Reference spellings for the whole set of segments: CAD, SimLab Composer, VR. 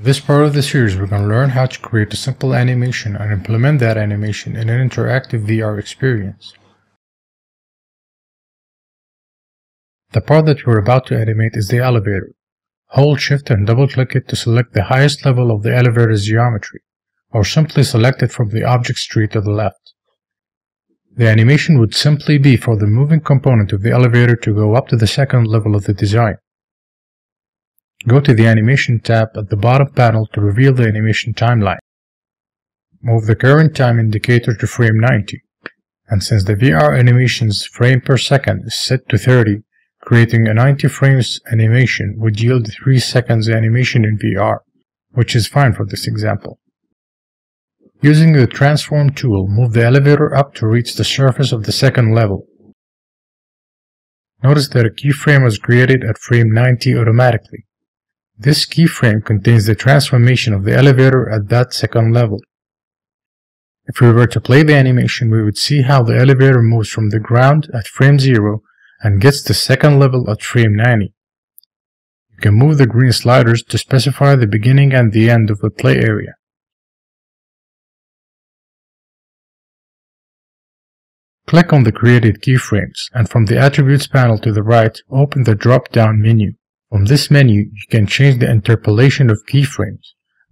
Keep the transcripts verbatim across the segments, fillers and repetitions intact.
In this part of the series, we're going to learn how to create a simple animation and implement that animation in an interactive V R experience. The part that we're about to animate is the elevator. Hold Shift and double click it to select the highest level of the elevator's geometry, or simply select it from the object's tree to the left. The animation would simply be for the moving component of the elevator to go up to the second level of the design. Go to the Animation tab at the bottom panel to reveal the animation timeline. Move the current time indicator to frame ninety, and since the V R animation's frame per second is set to thirty, creating a ninety frames animation would yield three seconds animation in V R, which is fine for this example. Using the Transform tool, move the elevator up to reach the surface of the second level. Notice that a keyframe was created at frame ninety automatically. This keyframe contains the transformation of the elevator at that second level. If we were to play the animation, we would see how the elevator moves from the ground at frame zero and gets to second level at frame ninety. You can move the green sliders to specify the beginning and the end of the play area. Click on the created keyframes, and from the Attributes panel to the right, open the drop-down menu. From this menu, you can change the interpolation of keyframes.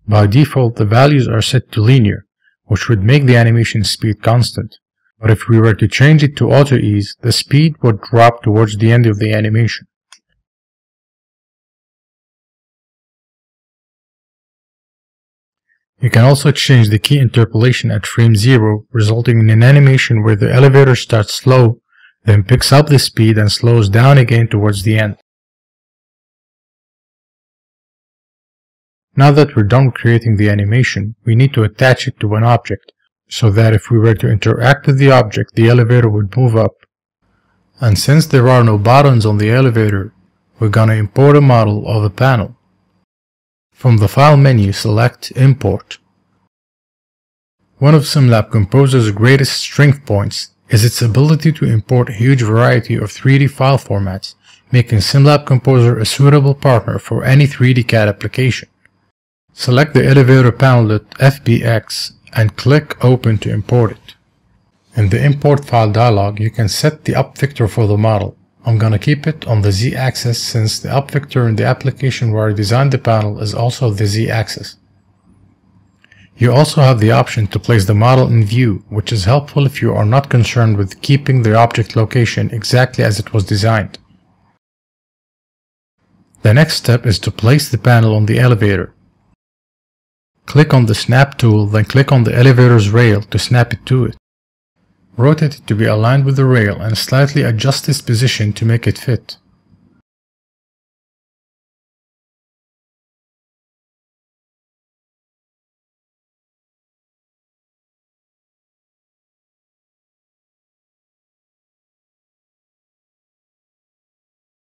By default, the values are set to linear, which would make the animation speed constant. But if we were to change it to auto ease, the speed would drop towards the end of the animation. You can also change the key interpolation at frame zero, resulting in an animation where the elevator starts slow, then picks up the speed and slows down again towards the end. Now that we're done creating the animation, we need to attach it to an object, so that if we were to interact with the object, the elevator would move up. And since there are no buttons on the elevator, we're gonna import a model of a panel. From the File menu, select Import. One of SimLab Composer's greatest strength points is its ability to import a huge variety of three D file formats, making SimLab Composer a suitable partner for any three D C A D application. Select the elevator panel.F B X and click Open to import it. In the Import File dialog, you can set the up vector for the model. I'm gonna keep it on the Z-axis since the up vector in the application where I designed the panel is also the Z-axis. You also have the option to place the model in view, which is helpful if you are not concerned with keeping the object location exactly as it was designed. The next step is to place the panel on the elevator. Click on the Snap tool, then click on the elevator's rail to snap it to it. Rotate it to be aligned with the rail and slightly adjust its position to make it fit.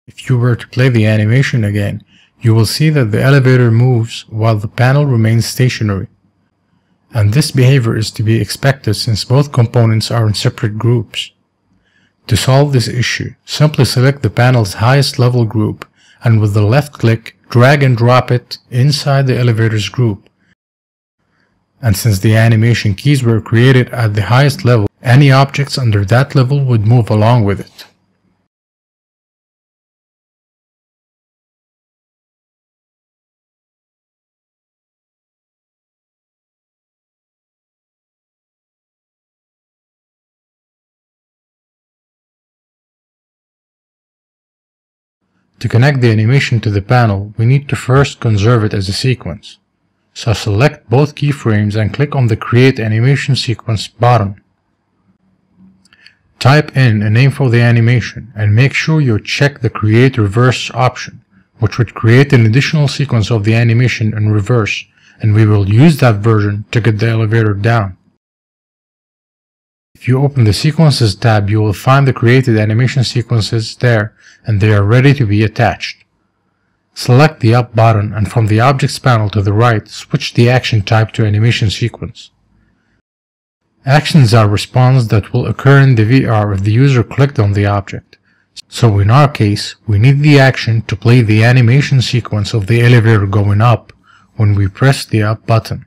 If you were to play the animation again, you will see that the elevator moves while the panel remains stationary. And this behavior is to be expected since both components are in separate groups. To solve this issue, simply select the panel's highest level group and with the left click, drag and drop it inside the elevator's group. And since the animation keys were created at the highest level, any objects under that level would move along with it. To connect the animation to the panel, we need to first conserve it as a sequence. So select both keyframes and click on the Create Animation Sequence button. Type in a name for the animation and make sure you check the Create Reverse option, which would create an additional sequence of the animation in reverse, and we will use that version to get the elevator down. If you open the Sequences tab, you will find the created animation sequences there, and they are ready to be attached. Select the Up button, and from the Objects panel to the right, switch the action type to Animation Sequence. Actions are responses that will occur in the V R if the user clicked on the object. So in our case, we need the action to play the animation sequence of the elevator going up, when we press the up button.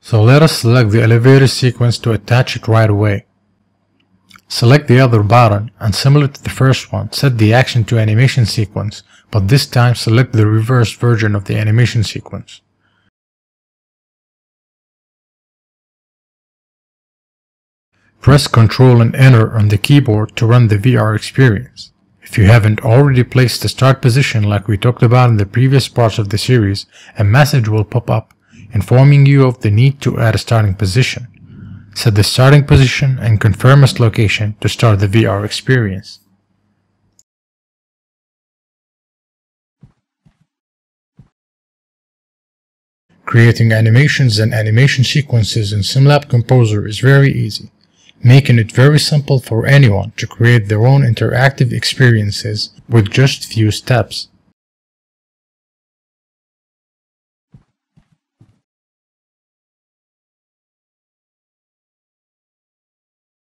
So let us select the elevator sequence to attach it right away. Select the other button and similar to the first one, set the action to animation sequence, but this time select the reverse version of the animation sequence. Press Ctrl and Enter on the keyboard to run the V R experience. If you haven't already placed the start position like we talked about in the previous parts of the series, a message will pop up informing you of the need to add a starting position. Set the starting position and confirm its location to start the V R experience. Creating animations and animation sequences in SimLab Composer is very easy, making it very simple for anyone to create their own interactive experiences with just few steps.